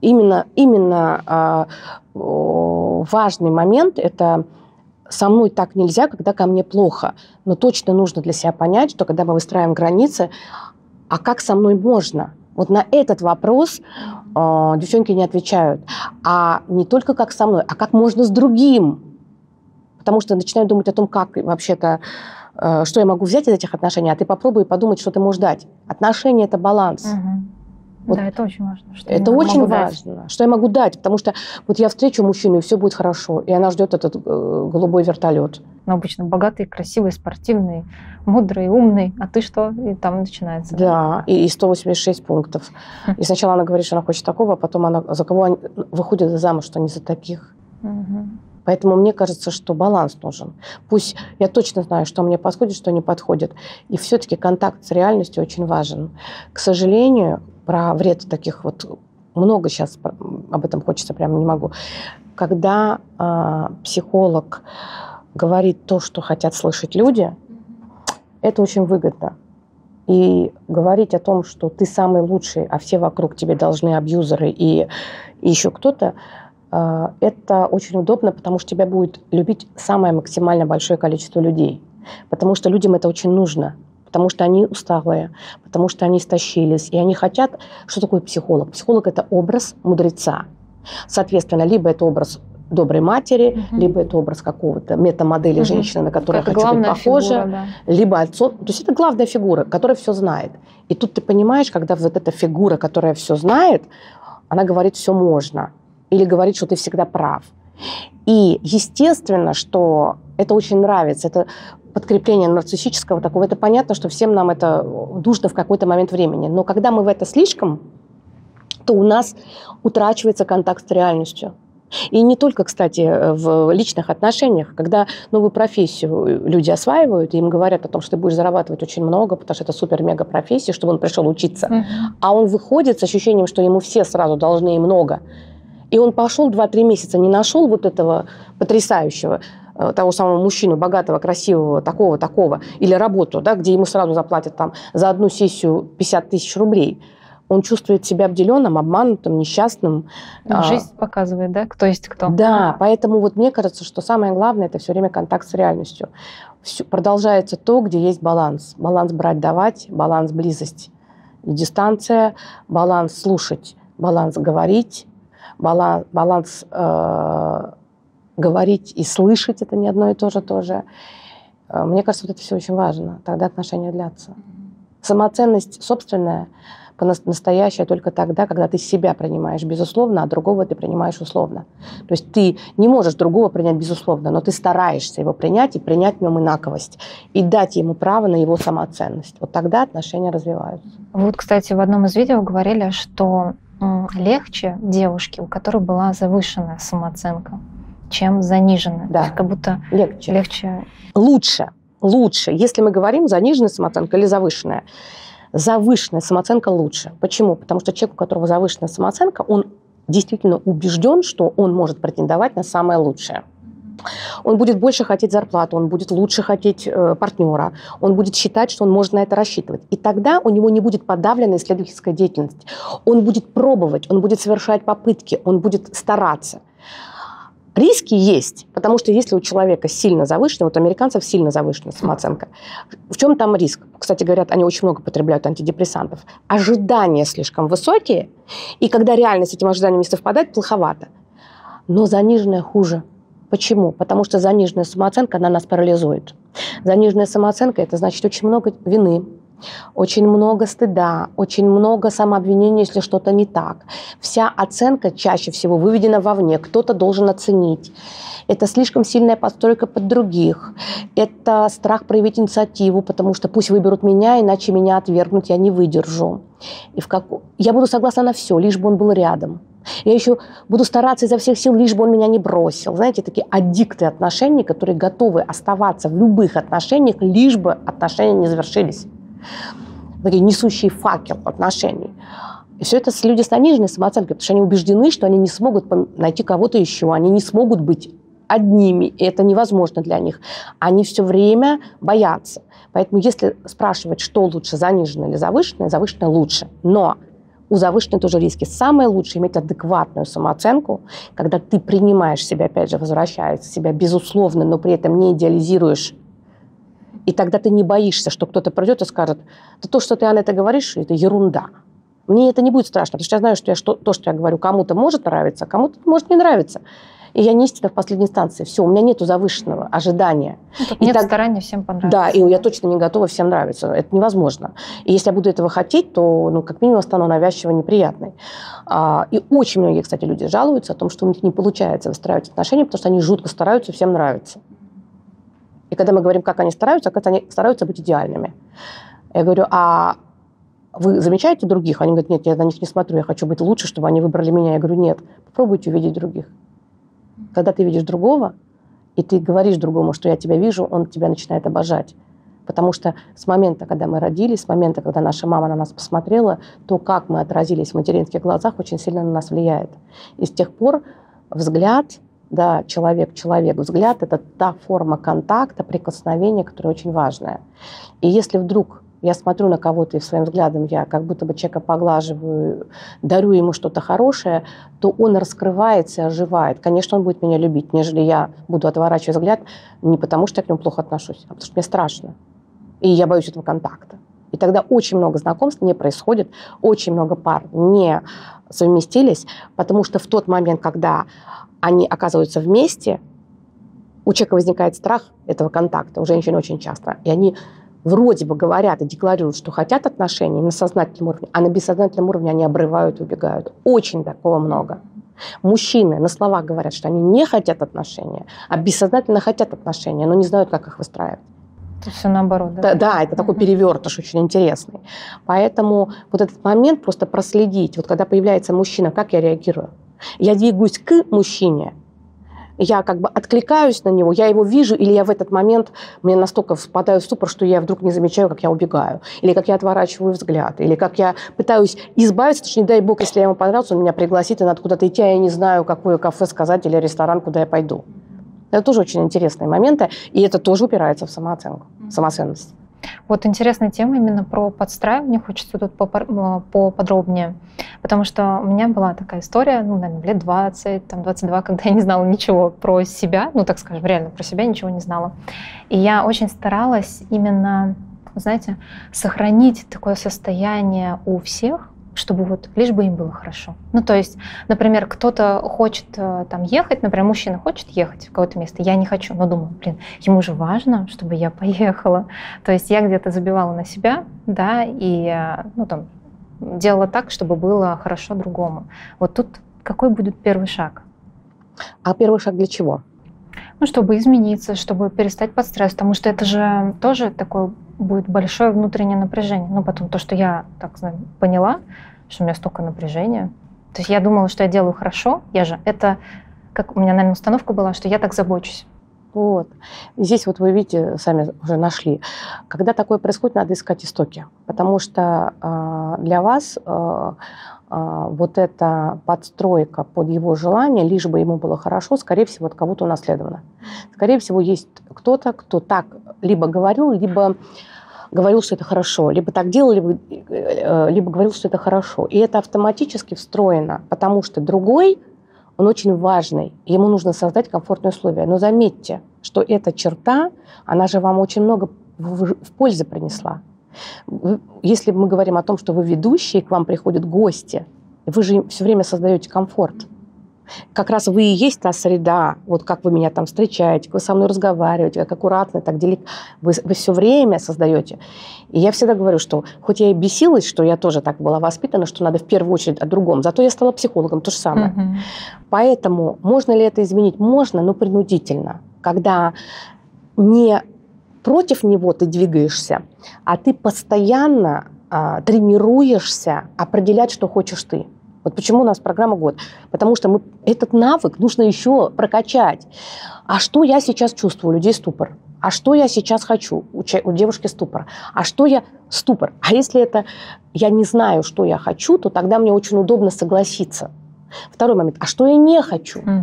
Именно, именно э, важный момент – это со мной так нельзя, когда ко мне плохо. Но точно нужно для себя понять, что когда мы выстраиваем границы, а как со мной можно? Вот на этот вопрос э, девчонки не отвечают. А не только как со мной, а как можно с другим? Потому что начинают думать о том, как вообще-то, э, что я могу взять из этих отношений, а ты попробуй подумать, что ты можешь дать. Отношения – это баланс. Угу. Вот да, это очень важно. Что это очень важно, дать. Что я могу дать, потому что вот я встречу мужчину, и все будет хорошо, и она ждет этот э, голубой вертолет. Но обычно богатый, красивый, спортивный, мудрый, умный, а ты что? И там начинается. Да, и, и сто восемьдесят шесть пунктов. И сначала она говорит, что она хочет такого, а потом она за кого они, выходит замуж, что не за таких. Угу. Поэтому мне кажется, что баланс нужен. Пусть я точно знаю, что мне подходит, что не подходит. И все-таки контакт с реальностью очень важен. К сожалению, про вред таких вот много сейчас, об этом хочется, прямо не могу. Когда э, психолог говорит то, что хотят слышать люди, это очень выгодно. И говорить о том, что ты самый лучший, а все вокруг тебе должны абьюзеры и, и еще кто-то, э, это очень удобно, потому что тебя будет любить самое максимально большое количество людей. Потому что людям это очень нужно. Потому что они усталые, потому что они истощились, и они хотят... Что такое психолог? Психолог – это образ мудреца. Соответственно, либо это образ доброй матери, угу. либо это образ какого-то метамодели угу. женщины, на которую я хочу быть похожа, фигура, да. либо отцо... То есть это главная фигура, которая все знает. И тут ты понимаешь, когда вот эта фигура, которая все знает, она говорит «все можно» или говорит, что ты всегда прав. И естественно, что это очень нравится, это... подкрепление нарциссического такого, это понятно, что всем нам это нужно в какой-то момент времени. Но когда мы в это слишком, то у нас утрачивается контакт с реальностью. И не только, кстати, в личных отношениях. Когда новую профессию люди осваивают, и им говорят о том, что ты будешь зарабатывать очень много, потому что это супер-мега-профессия, чтобы он пришел учиться. Mm-hmm. А он выходит с ощущением, что ему все сразу должны и много. И он пошел два-три месяца, не нашел вот этого потрясающего, того самого мужчину, богатого, красивого, такого-такого, или работу, да, где ему сразу заплатят там, за одну сессию пятьдесят тысяч рублей, он чувствует себя обделенным, обманутым, несчастным. Жизнь а... показывает, да, кто есть кто. Да, поэтому вот мне кажется, что самое главное – это все время контакт с реальностью. Все продолжается то, где есть баланс. Баланс брать-давать, баланс близость и дистанция, баланс слушать, баланс говорить, баланс... баланс э... говорить и слышать – это не одно и то же тоже. Мне кажется, вот это все очень важно. Тогда отношения длятся. Самооценность собственная, настоящая только тогда, когда ты себя принимаешь безусловно, а другого ты принимаешь условно. То есть ты не можешь другого принять безусловно, но ты стараешься его принять и принять в нем инаковость. И дать ему право на его самооценность. Вот тогда отношения развиваются. Вот, кстати, в одном из видео говорили, что легче девушке, у которой была завышенная самооценка, чем заниженная. Да. Как будто легче. легче. Лучше. Лучше. Если мы говорим заниженная самооценка или завышенная. Завышенная самооценка лучше. Почему? Потому что человек, у которого завышенная самооценка, он действительно убежден, что он может претендовать на самое лучшее. Он будет больше хотеть зарплату, он будет лучше хотеть э, партнера, он будет считать, что он может на это рассчитывать. И тогда у него не будет подавленной исследовательской деятельности. Он будет пробовать, он будет совершать попытки, он будет стараться. Риски есть, потому что если у человека сильно завышена, вот у американцев сильно завышена самооценка, в чем там риск? Кстати, говорят, они очень много потребляют антидепрессантов. Ожидания слишком высокие, и когда реальность с этим ожиданием не совпадает, плоховато. Но заниженная хуже. Почему? Потому что заниженная самооценка, она нас парализует. Заниженная самооценка – это значит очень много вины, очень много стыда, очень много самообвинения, если что-то не так. Вся оценка чаще всего выведена вовне, кто-то должен оценить. Это слишком сильная подстройка под других, это страх проявить инициативу, потому что пусть выберут меня, иначе меня отвергнут, я не выдержу. И в как... Я буду согласна на все, лишь бы он был рядом. Я еще буду стараться изо всех сил, лишь бы он меня не бросил. Знаете, такие аддикты отношений, которые готовы оставаться в любых отношениях, лишь бы отношения не завершились. Такие несущие факел отношений. И все это люди с заниженной самооценкой, потому что они убеждены, что они не смогут найти кого-то еще, они не смогут быть одними, и это невозможно для них. Они все время боятся. Поэтому если спрашивать, что лучше, заниженное или завышенное, завышенное лучше. Но... У завышенной тоже риски. Самое лучшее иметь адекватную самооценку, когда ты принимаешь себя, опять же, возвращаешь себя безусловно, но при этом не идеализируешь. И тогда ты не боишься, что кто-то придет и скажет, да то, что ты, Анетта, говоришь, это ерунда. Мне это не будет страшно, потому что я знаю, что, я, что то, что я говорю, кому-то может нравиться, кому-то может не нравиться. И я не истина в последней инстанции. Все, у меня нету завышенного ожидания. Тут нет так... старания всем понравиться. Да, и я точно не готова всем нравиться. Это невозможно. И если я буду этого хотеть, то, ну, как минимум, стану навязчиво неприятной. А, и очень многие, кстати, люди жалуются о том, что у них не получается выстраивать отношения, потому что они жутко стараются всем нравиться. И когда мы говорим, как они стараются, как они стараются быть идеальными. Я говорю, а... Вы замечаете других? Они говорят, нет, я на них не смотрю, я хочу быть лучше, чтобы они выбрали меня. Я говорю, нет, попробуйте увидеть других. Когда ты видишь другого, и ты говоришь другому, что я тебя вижу, он тебя начинает обожать. Потому что с момента, когда мы родились, с момента, когда наша мама на нас посмотрела, то, как мы отразились в материнских глазах, очень сильно на нас влияет. И с тех пор взгляд, да, человек-человек, взгляд – это та форма контакта, прикосновения, которая очень важная. И если вдруг я смотрю на кого-то и своим взглядом я как будто бы человека поглаживаю, дарю ему что-то хорошее, то он раскрывается и оживает. Конечно, он будет меня любить, нежели я буду отворачивать взгляд не потому, что я к нему плохо отношусь, а потому что мне страшно. И я боюсь этого контакта. И тогда очень много знакомств не происходит, очень много пар не совместились, потому что в тот момент, когда они оказываются вместе, у человека возникает страх этого контакта, у женщин очень часто. И они... вроде бы говорят и декларируют, что хотят отношений на сознательном уровне, а на бессознательном уровне они обрывают и убегают. Очень такого много. Мужчины на словах говорят, что они не хотят отношения, а бессознательно хотят отношения, но не знают, как их выстраивать. Это все наоборот, да? Да, да, это такой перевертыш очень интересный. Поэтому вот этот момент просто проследить. Вот когда появляется мужчина, как я реагирую? Я двигаюсь к мужчине, я как бы откликаюсь на него, я его вижу, или я в этот момент, мне настолько впадаю в ступор, что я вдруг не замечаю, как я убегаю, или как я отворачиваю взгляд, или как я пытаюсь избавиться, потому что, не дай бог, если я ему понравился, он меня пригласит, и надо куда-то идти, а я не знаю, какое кафе сказать или ресторан, куда я пойду. Это тоже очень интересные моменты, и это тоже упирается в самооценку, самоценность. Вот интересная тема именно про подстраивание, хочется тут поподробнее, потому что у меня была такая история, ну, наверное, лет двадцать, там, двадцать два, когда я не знала ничего про себя, ну, так скажем, реально про себя ничего не знала. И я очень старалась именно, знаете, сохранить такое состояние у всех, чтобы вот лишь бы им было хорошо. Ну, то есть, например, кто-то хочет там ехать, например, мужчина хочет ехать в какое-то место, я не хочу, но думаю, блин, ему же важно, чтобы я поехала. То есть я где-то забивала на себя, да, и, ну, там, делала так, чтобы было хорошо другому. Вот тут какой будет первый шаг? А первый шаг для чего? Ну, чтобы измениться, чтобы перестать подстраиваться, потому что это же тоже такое будет большое внутреннее напряжение. Ну, потом то, что я так поняла, что у меня столько напряжения. То есть я думала, что я делаю хорошо, я же это, как у меня, наверное, установка была, что я так забочусь. Вот. Здесь вот вы видите, сами уже нашли. Когда такое происходит, надо искать истоки, потому что э, для вас э, вот эта подстройка под его желание, лишь бы ему было хорошо, скорее всего, от кого-то унаследована. Скорее всего, есть кто-то, кто так либо говорил, либо говорил, что это хорошо, либо так делал, либо, либо говорил, что это хорошо. И это автоматически встроено, потому что другой, он очень важный, ему нужно создать комфортные условия. Но заметьте, что эта черта, она же вам очень много в пользы принесла. Если мы говорим о том, что вы ведущие, к вам приходят гости, вы же все время создаете комфорт. Как раз вы и есть та среда, вот как вы меня там встречаете, как вы со мной разговариваете, как аккуратно, так деликатно. Вы, вы все время создаете. И я всегда говорю, что хоть я и бесилась, что я тоже так была воспитана, что надо в первую очередь о другом, зато я стала психологом, то же самое. Mm-hmm. Поэтому можно ли это изменить? Можно, но принудительно. Когда не против него ты двигаешься, а ты постоянно а, тренируешься определять, что хочешь ты. Вот почему у нас программа «Год». Потому что мы, этот навык нужно еще прокачать. А что я сейчас чувствую? У людей ступор. А что я сейчас хочу? У, у девушки ступор. А что я... Ступор. А если это я не знаю, что я хочу, то тогда мне очень удобно согласиться. Второй момент. А что я не хочу? Mm-hmm.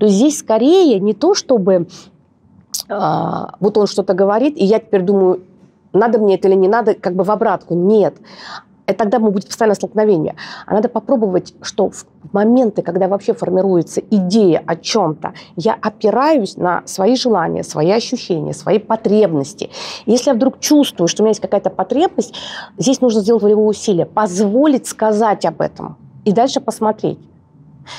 То есть здесь скорее не то, чтобы а, вот он что-то говорит, и я теперь думаю, надо мне это или не надо, как бы в обратку. Нет. И тогда будет постоянное столкновение. А надо попробовать, что в моменты, когда вообще формируется идея о чем-то, я опираюсь на свои желания, свои ощущения, свои потребности. Если я вдруг чувствую, что у меня есть какая-то потребность, здесь нужно сделать волевое усилие, позволить сказать об этом и дальше посмотреть.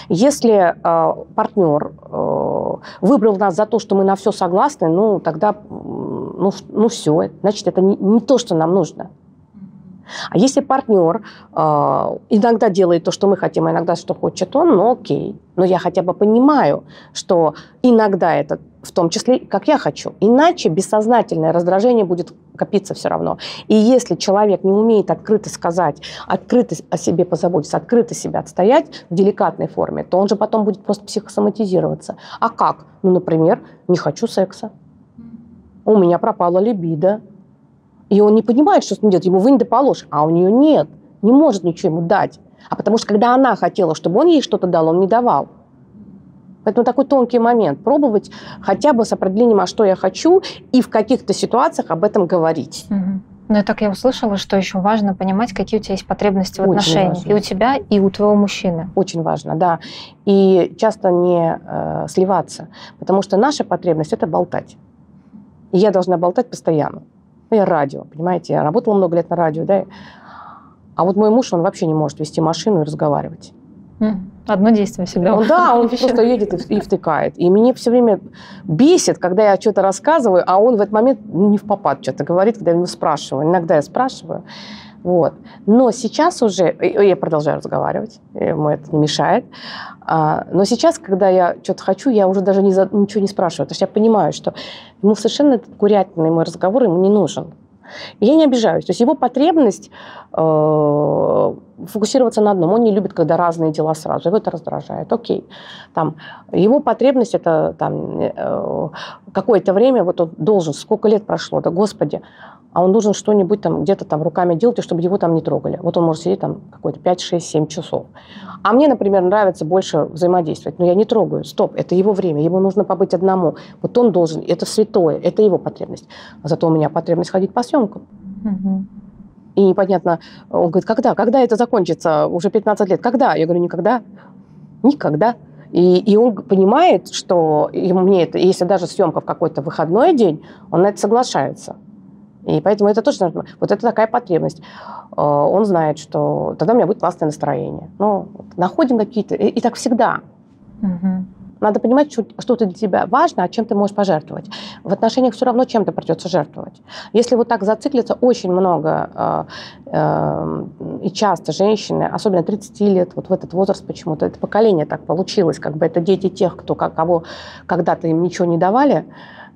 Если э, партнер э, выбрал нас за то, что мы на все согласны, ну тогда, ну, ну все, значит, это не, не то, что нам нужно. А если партнер э, иногда делает то, что мы хотим, а иногда что хочет он, ну окей. Но я хотя бы понимаю, что иногда это в том числе, как я хочу. Иначе бессознательное раздражение будет копиться все равно. И если человек не умеет открыто сказать, открыто о себе позаботиться, открыто себя отстоять в деликатной форме, то он же потом будет просто психосоматизироваться. А как? Ну, например, не хочу секса. У меня пропала либидо. И он не понимает, что с ним делать. Ему вынь да положь, а у нее нет. Не может ничего ему дать. А потому что, когда она хотела, чтобы он ей что-то дал, он не давал. Поэтому такой тонкий момент. Пробовать хотя бы с определением, а что я хочу, и в каких-то ситуациях об этом говорить. Угу. Ну и так я услышала, что еще важно понимать, какие у тебя есть потребности в Очень отношениях. Важно. И у тебя, и у твоего мужчины. Очень важно, да. И часто не э, сливаться. Потому что наша потребность – это болтать. И я должна болтать постоянно. Я радио, понимаете, я работала много лет на радио, да, а вот мой муж, он вообще не может вести машину и разговаривать. Одно действие всегда. Он, да, он просто едет и, и втыкает. И меня все время бесит, когда я что-то рассказываю, а он в этот момент не впопад что-то говорит, когда я его спрашиваю. Иногда я спрашиваю, вот. Но сейчас уже, я продолжаю разговаривать, ему это не мешает, но сейчас, когда я что-то хочу, я уже даже не за, ничего не спрашиваю, потому что я понимаю, что ему совершенно курятный мой разговор ему не нужен. И я не обижаюсь. То есть его потребность э, фокусироваться на одном. Он не любит, когда разные дела сразу. Его это раздражает. Окей. Там, его потребность это там, э, какое-то время, вот он должен, сколько лет прошло, да господи, а он должен что-нибудь там где-то там руками делать, чтобы его там не трогали. Вот он может сидеть там какой-то пять, шесть, семь часов. А мне, например, нравится больше взаимодействовать. Но я не трогаю. Стоп, это его время. Ему нужно побыть одному. Вот он должен. Это святое. Это его потребность. А зато у меня потребность ходить по съемкам. Угу. И непонятно. Он говорит, когда? Когда это закончится? Уже пятнадцать лет. Когда? Я говорю, никогда. Никогда. И, и он понимает, что ему мне это... Если даже съемка в какой-то выходной день, он на это соглашается. И поэтому это тоже нужно. Вот это такая потребность. Он знает, что тогда у меня будет классное настроение. Ну, вот, находим какие-то... И, и так всегда. Угу. Надо понимать, что, что для тебя важно, а чем ты можешь пожертвовать. В отношениях все равно чем-то придется жертвовать. Если вот так зациклиться, очень много э, э, и часто женщины, особенно тридцати лет, вот в этот возраст почему-то, это поколение так получилось, как бы это дети тех, кто, кого когда-то им ничего не давали,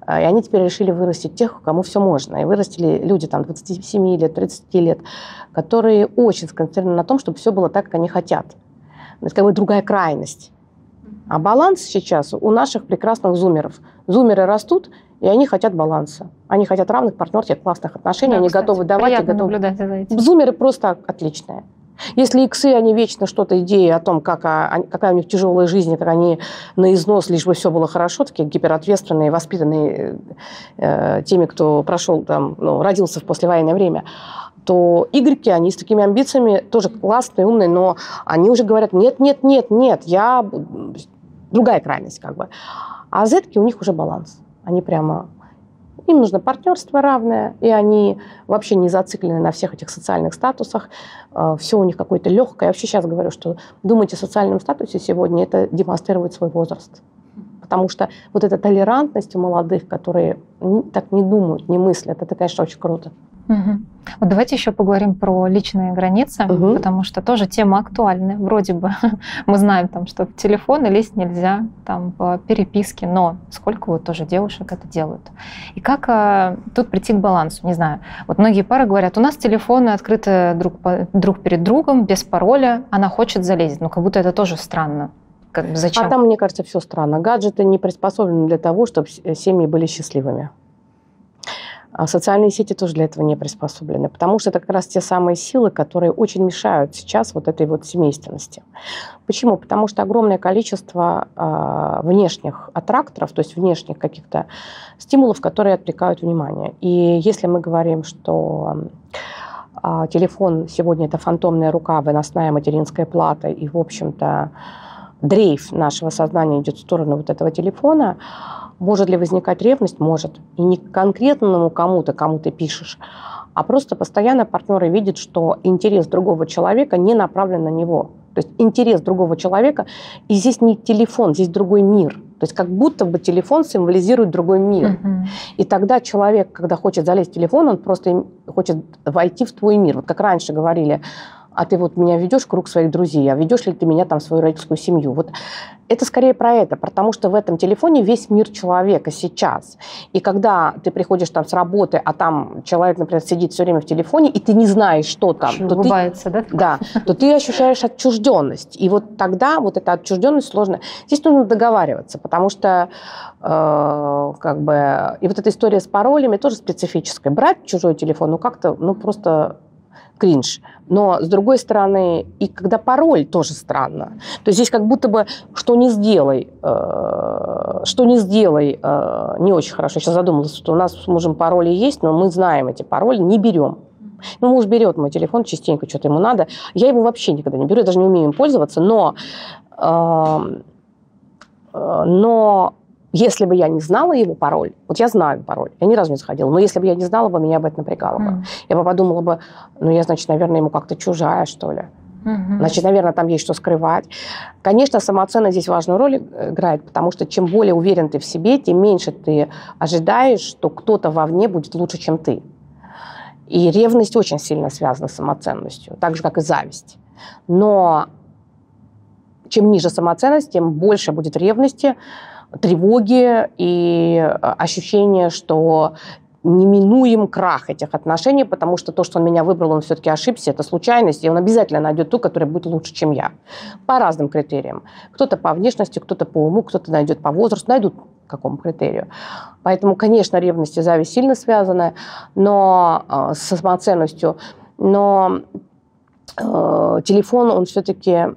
и они теперь решили вырастить тех, кому все можно. И вырастили люди там двадцати семи лет, тридцати лет, которые очень сконцентрированы на том, чтобы все было так, как они хотят. Это как бы другая крайность. А баланс сейчас у наших прекрасных зумеров. Зумеры растут, и они хотят баланса. Они хотят равных партнерских, классных отношений, да, они кстати, готовы давать. Приятно и готовы... наблюдать за этим. Зумеры просто отличные. Если иксы, они вечно что-то идеи о том, как, о, какая у них тяжелая жизнь, как они на износ, лишь бы все было хорошо, такие гиперответственные, воспитанные э, теми, кто прошел там, ну, родился в послевоенное время, то игреки, они с такими амбициями тоже классные, умные, но они уже говорят, нет, нет, нет, нет, я... Другая крайность как бы. А зетки, у них уже баланс. Они прямо... Им нужно партнерство равное, и они вообще не зациклены на всех этих социальных статусах. Все у них какое-то легкое. Я вообще сейчас говорю, что думать о социальном статусе сегодня – это демонстрировать свой возраст. Потому что вот эта толерантность у молодых, которые так не думают, не мыслят, это, конечно, очень круто. Угу. Вот давайте еще поговорим про личные границы, угу. потому что тоже тема актуальная. Вроде бы мы знаем, там, что в телефоны лезть нельзя, там, в переписке, но сколько вот тоже девушек это делают. И как а, тут прийти к балансу? Не знаю. Вот многие пары говорят, у нас телефоны открыты друг, по, друг перед другом, без пароля, она хочет залезть. Ну, как будто это тоже странно. Как, зачем? А там, мне кажется, все странно. Гаджеты не приспособлены для того, чтобы семьи были счастливыми. А социальные сети тоже для этого не приспособлены, потому что это как раз те самые силы, которые очень мешают сейчас вот этой вот семейственности. Почему? Потому что огромное количество э, внешних аттракторов, то есть внешних каких-то стимулов, которые отвлекают внимание. И если мы говорим, что э, телефон сегодня это фантомная рука, выносная материнская плата, и, в общем-то, дрейф нашего сознания идет в сторону вот этого телефона, может ли возникать ревность? Может. И не к конкретному кому-то, кому ты пишешь, а просто постоянно партнеры видят, что интерес другого человека не направлен на него. То есть интерес другого человека, и здесь не телефон, здесь другой мир. То есть как будто бы телефон символизирует другой мир. Uh-huh. И тогда человек, когда хочет залезть в телефон, он просто хочет войти в твой мир. Вот как раньше говорили, а ты вот меня ведешь в круг своих друзей, а ведешь ли ты меня там в свою родительскую семью? Вот это скорее про это, потому что в этом телефоне весь мир человека сейчас. И когда ты приходишь там с работы, а там человек, например, сидит все время в телефоне, и ты не знаешь, что там, то ты, да? Да, то ты ощущаешь отчужденность. И вот тогда вот эта отчужденность сложная. Здесь нужно договариваться, потому что э, как бы... И вот эта история с паролями тоже специфическая. Брать чужой телефон, ну как-то, ну просто... кринж. Но, с другой стороны, и когда пароль, тоже странно. То есть здесь как будто бы, что не сделай, э, что не сделай, э, не очень хорошо. Я сейчас задумалась, что у нас с мужем пароли есть, но мы знаем эти пароли, не берем. Ну, муж берет мой телефон частенько, что-то ему надо. Я его вообще никогда не беру, я даже не умею им пользоваться, но, э, э, но если бы я не знала его пароль, вот я знаю пароль, я ни разу не заходила, но если бы я не знала бы, меня об этом напрягало бы. Mm. Я бы подумала бы, ну я, значит, наверное, ему как-то чужая, что ли. Mm-hmm. Значит, наверное, там есть что скрывать. Конечно, самооценка здесь важную роль играет, потому что чем более уверен ты в себе, тем меньше ты ожидаешь, что кто-то вовне будет лучше, чем ты. И ревность очень сильно связана с самооценностью, так же, как и зависть. Но чем ниже самооценность, тем больше будет ревности, тревоги и ощущение, что неминуем крах этих отношений, потому что то, что он меня выбрал, он все-таки ошибся, это случайность, и он обязательно найдет ту, которая будет лучше, чем я. По разным критериям. Кто-то по внешности, кто-то по уму, кто-то найдет по возрасту, найдут по какому критерию. Поэтому, конечно, ревность и зависть сильно связаны, но с самооценностью. Но э, телефон, он все-таки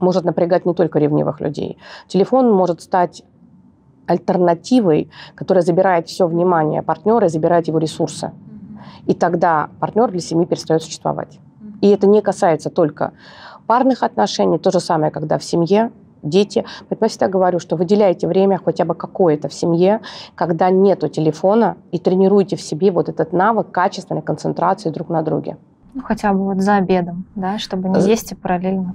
может напрягать не только ревнивых людей. Телефон может стать альтернативой, которая забирает все внимание партнера, забирает его ресурсы. Mm-hmm. И тогда партнер для семьи перестает существовать. Mm-hmm. И это не касается только парных отношений, то же самое, когда в семье, дети. Поэтому я всегда говорю, что выделяйте время хотя бы какое-то в семье, когда нету телефона, и тренируйте в себе вот этот навык качественной концентрации друг на друге. Ну, хотя бы вот за обедом, да, чтобы не есть и параллельно.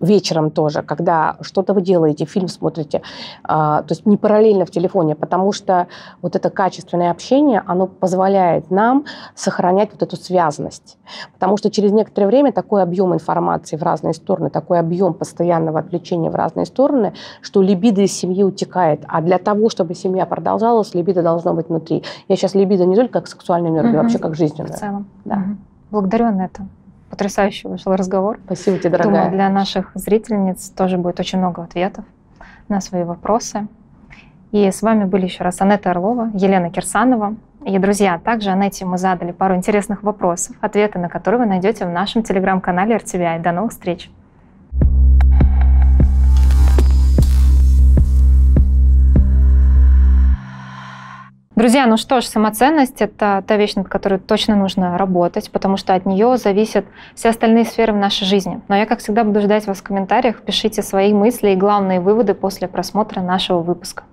Вечером тоже, когда что-то вы делаете, фильм смотрите, то есть не параллельно в телефоне, потому что вот это качественное общение, оно позволяет нам сохранять вот эту связность. Потому что через некоторое время такой объем информации в разные стороны, такой объем постоянного отвлечения в разные стороны, что либидо из семьи утекает. А для того, чтобы семья продолжалась, либидо должно быть внутри. Я сейчас либидо не только как сексуальную энергию, mm-hmm. а вообще как жизненную. В целом. Да. Mm-hmm. Благодарю, Анетта. Потрясающий вышел разговор. Спасибо тебе, дорогая. Думаю, для наших зрительниц тоже будет очень много ответов на свои вопросы. И с вами были еще раз Анетта Орлова, Елена Кирсанова. И, друзья, также Анетте мы задали пару интересных вопросов, ответы на которые вы найдете в нашем телеграм-канале эр ти ви ай. До новых встреч! Друзья, ну что ж, самоценность – это та вещь, над которой точно нужно работать, потому что от нее зависят все остальные сферы в нашей жизни. Но я, как всегда, буду ждать вас в комментариях. Пишите свои мысли и главные выводы после просмотра нашего выпуска.